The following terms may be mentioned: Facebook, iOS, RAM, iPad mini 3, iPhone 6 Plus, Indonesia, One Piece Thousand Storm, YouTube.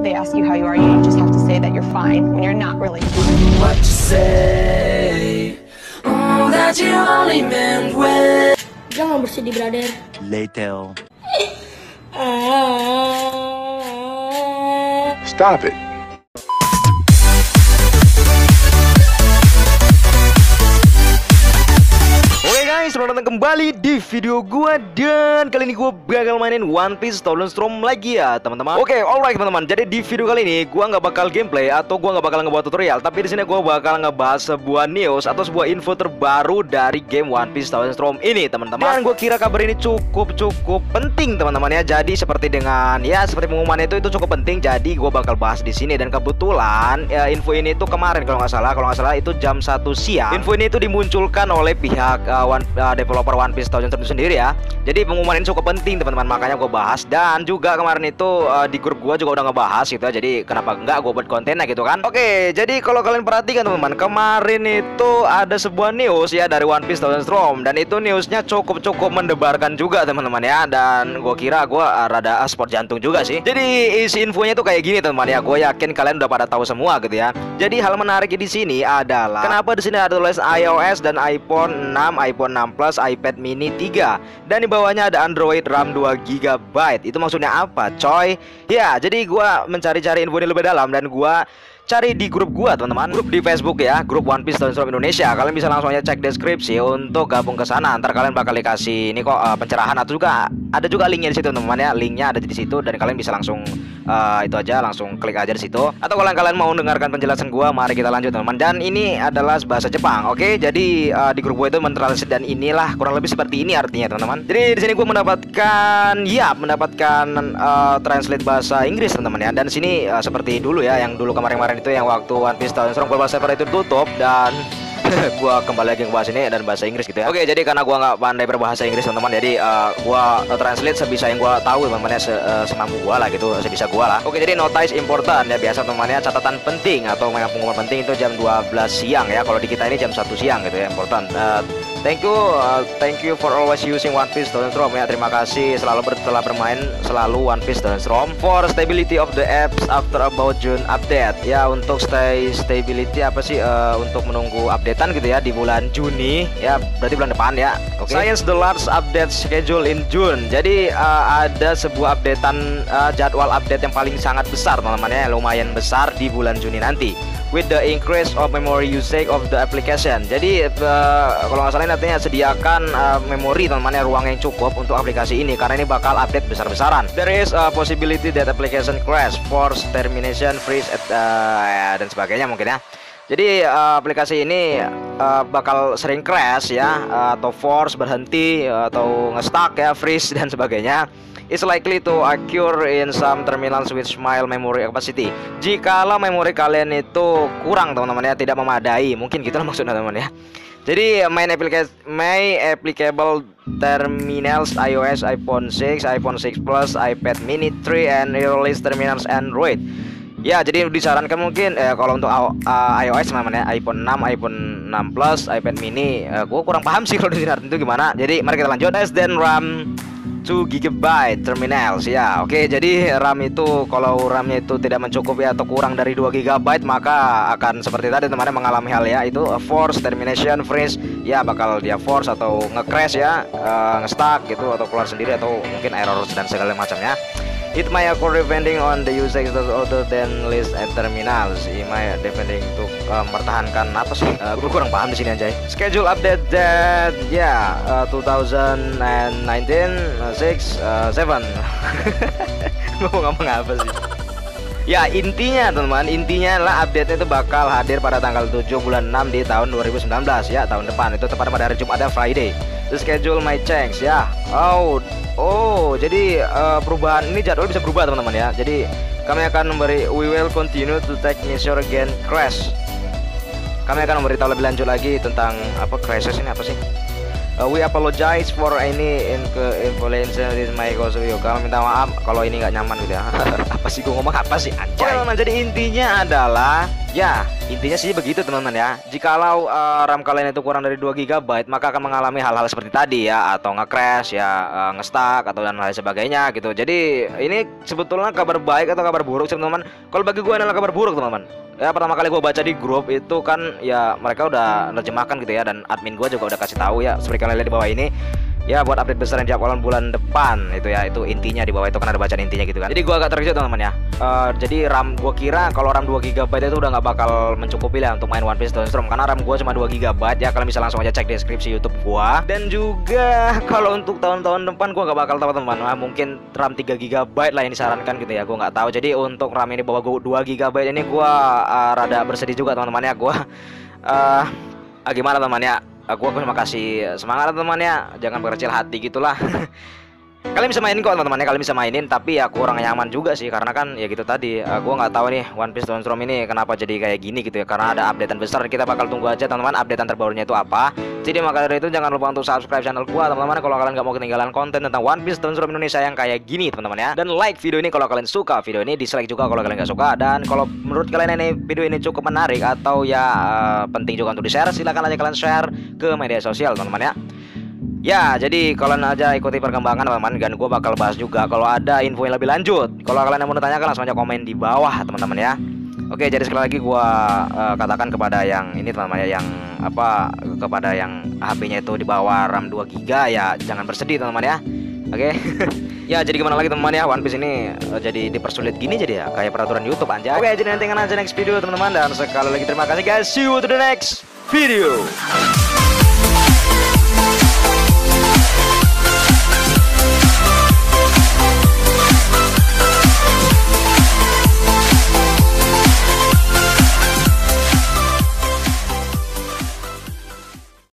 They ask you how you are, you just have to say that you're fine when you're not really. What you say, that you only meant when. Jangan bersedih, brother. Later. Stop it. Selamat datang kembali di video gua, dan kali ini gua bakal mainin One Piece Thousand Storm lagi ya teman-teman. Oke, alright teman-teman. Jadi di video kali ini gua nggak bakal gameplay atau gua nggak bakal ngebuat tutorial, tapi di sini gua bakal ngebahas sebuah news atau sebuah info terbaru dari game One Piece Thousand Storm ini teman-teman. Dan gua kira kabar ini cukup penting teman-teman ya. Jadi seperti dengan ya seperti pengumumannya itu cukup penting. Jadi gua bakal bahas di sini, dan kebetulan ya, info ini itu kemarin kalau nggak salah itu jam 1 siang. Info ini itu dimunculkan oleh pihak developer One Piece Thousand Storm sendiri ya. Jadi pengumuman ini cukup penting teman-teman, makanya gue bahas. Dan juga kemarin itu di grup gue juga udah ngebahas gitu ya. Jadi kenapa enggak gue buat kontennya gitu kan. Oke, jadi kalau kalian perhatikan teman-teman, kemarin itu ada sebuah news ya dari One Piece Thousand Storm. Dan itu newsnya cukup mendebarkan juga teman-teman ya. Dan gue kira gue rada sport jantung juga sih. Jadi isi infonya tuh kayak gini teman-teman ya. Gue yakin kalian udah pada tahu semua gitu ya. Jadi hal menarik di sini adalah kenapa di sini ada tulis iOS dan iPhone 6, iPhone 6 Plus, iPad mini 3, dan di bawahnya ada Android RAM 2GB. Itu maksudnya apa coy? Ya, jadi gua mencari-cari info ini lebih dalam, dan gua cari di grup gua teman-teman, grup di Facebook ya, grup One Piece Thousand Storm Indonesia. Kalian bisa langsung aja cek deskripsi untuk gabung ke sana. Ntar kalian bakal dikasih ini kok pencerahan, atau juga ada juga linknya di situ teman-teman ya. Linknya ada di situ, dan kalian bisa langsung itu aja langsung klik aja di situ. Atau kalau kalian mau dengarkan penjelasan gua, mari kita lanjut teman-teman. Dan ini adalah bahasa Jepang. Oke, jadi di grup gua itu mentranslate, dan inilah kurang lebih seperti ini artinya teman-teman. Jadi di sini gua mendapatkan translate bahasa Inggris teman-teman ya. Dan di sini seperti dulu ya, yang dulu kemarin itu yang waktu One Piece Thousand Storm Global Server itu tutup, dan gua kembali lagi ke bahasa ini dan bahasa Inggris gitu ya. Oke, jadi karena gua nggak pandai berbahasa Inggris teman-teman, jadi gua translate sebisa yang gua tahu teman-teman ya, semampu gua lah gitu, sebisa gua lah. Oke, jadi notice important ya, biasa teman-teman ya, catatan penting atau memang pengumuman penting itu jam 12 siang ya. Kalau di kita ini jam 1 siang gitu ya, important. Thank you for always using One Piece Thousand Storm ya. Terima kasih selalu telah bermain selalu One Piece Thousand Storm. For stability of the apps after about June update ya. Untuk stability apa sih, untuk menunggu updatean gitu ya di bulan Juni ya, berarti bulan depan ya. Oke. Science the large update schedule in June. Jadi ada sebuah updatean jadwal update yang paling sangat besar teman-teman ya, lumayan besar di bulan Juni nanti. With the increase of memory usage of the application. Jadi kalau nggak salah ini artinya sediakan memori teman-teman ya, ruang yang cukup untuk aplikasi ini, karena ini bakal update besar-besaran. There is a possibility that application crash, force termination, freeze, dan sebagainya mungkin ya. Jadi aplikasi ini bakal sering crash ya, atau force berhenti, atau nge-stuck ya, freeze dan sebagainya. It's likely to occur in some terminals with mild memory capacity. Jikalau memori kalian itu kurang teman-teman ya, tidak memadai, mungkin gitulah maksudnya teman-teman ya. Jadi my applicable terminals iOS, iPhone 6, iPhone 6 Plus, iPad mini 3 and release terminals Android. Ya, jadi disarankan mungkin kalau untuk iOS teman-teman ya, iPhone 6, iPhone 6 Plus, iPad mini. Gue kurang paham sih kalau disarankan itu gimana. Jadi mari kita lanjut. Dan RAM 2GB terminals ya. Oke, jadi RAM itu kalau RAM-nya itu tidak mencukupi atau kurang dari 2GB, maka akan seperti tadi teman-teman mengalami hal ya, itu force termination, freeze ya, bakal dia force atau nge-crash ya, nge-stuck gitu, atau keluar sendiri, atau mungkin error dan segala macamnya. It may occur depending on the usage other than list and terminals. It may depending untuk mempertahankan apa sih? Gue kurang paham di sini aja. Schedule update that ya, 2019 6 7. Ngomong apa sih? Ya, intinya teman-teman, intinya lah update-nya itu bakal hadir pada tanggal 7 bulan 6 di tahun 2019 ya, tahun depan. Itu tepat pada hari Jumat dan Friday. The schedule may change ya. Oh, jadi perubahan ini jadwal bisa berubah teman-teman ya. Jadi kami akan we will continue to take measure again crash. Kami akan memberitahu lebih lanjut lagi tentang crashes ini apa sih? We apologize for any influence with my Kosuyoka. Minta maaf kalau ini nggak nyaman gitu ya. Apa sih gue ngomong apa sih anjay. Well, jadi intinya adalah ya, intinya sih begitu teman-teman ya. Jikalau RAM kalian itu kurang dari 2 GB, maka akan mengalami hal-hal seperti tadi ya, atau nge-crash ya, nge-stuck atau dan lain sebagainya gitu. Jadi ini sebetulnya kabar baik atau kabar buruk teman-teman? Kalau bagi gue adalah kabar buruk teman-teman. Ya pertama kali gue baca di grup itu kan ya mereka udah nerjemahkan gitu ya, dan admin gue juga udah kasih tahu ya seperti kalian lihat di bawah ini. Ya buat update besar yang tiap awal bulan depan itu ya, itu intinya di bawah itu kan ada bacaan intinya gitu kan. Jadi gue agak terkejut teman-teman ya. Jadi RAM gue kira kalau RAM 2 GB itu udah nggak bakal mencukupi lah untuk main One Piece Thousand Storm, karena RAM gue cuma 2 GB ya. Kalian bisa langsung aja cek deskripsi YouTube gue. Dan juga kalau untuk tahun-tahun depan gue nggak bakal tahu teman-teman. Nah, mungkin RAM 3 GB lah yang disarankan gitu ya. Gue nggak tahu. Jadi untuk RAM ini bawa gue 2 GB ini gue rada bersedih juga teman-teman ya. Gue gimana teman-teman ya? Gue cuma kasih semangat teman ya, jangan berkecil hati gitulah. Kalian bisa mainin kok teman-teman ya, kalian bisa mainin, tapi ya kurang nyaman juga sih karena kan ya gitu tadi. Gue nggak tahu nih One Piece Thousand Storm ini kenapa jadi kayak gini gitu ya, karena ada updatean besar. Kita bakal tunggu aja teman-teman updatean terbarunya itu apa. Jadi maka dari itu jangan lupa untuk subscribe channel gue teman-teman kalau kalian nggak mau ketinggalan konten tentang One Piece Thousand Storm Indonesia yang kayak gini teman-teman ya. Dan like video ini kalau kalian suka video ini, dislike juga kalau kalian nggak suka. Dan kalau menurut kalian ini video ini cukup menarik atau ya penting juga untuk di share, silahkan aja kalian share ke media sosial teman-teman ya. Ya, jadi kalian aja ikuti perkembangan teman-teman, dan gue bakal bahas juga kalau ada info yang lebih lanjut. Kalau kalian mau nanya, langsung aja komen di bawah teman-teman ya. Oke, jadi sekali lagi gue katakan kepada yang ini teman-teman ya, yang apa, kepada yang HP-nya itu di bawah RAM 2 GB ya, jangan bersedih teman-teman ya. Oke. Ya, jadi gimana lagi teman-teman ya, One Piece ini jadi dipersulit gini jadi ya, kayak peraturan YouTube anjay. Oke, jadi nantikan aja next video teman-teman, dan sekali lagi terima kasih guys. See you to the next video.